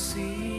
see.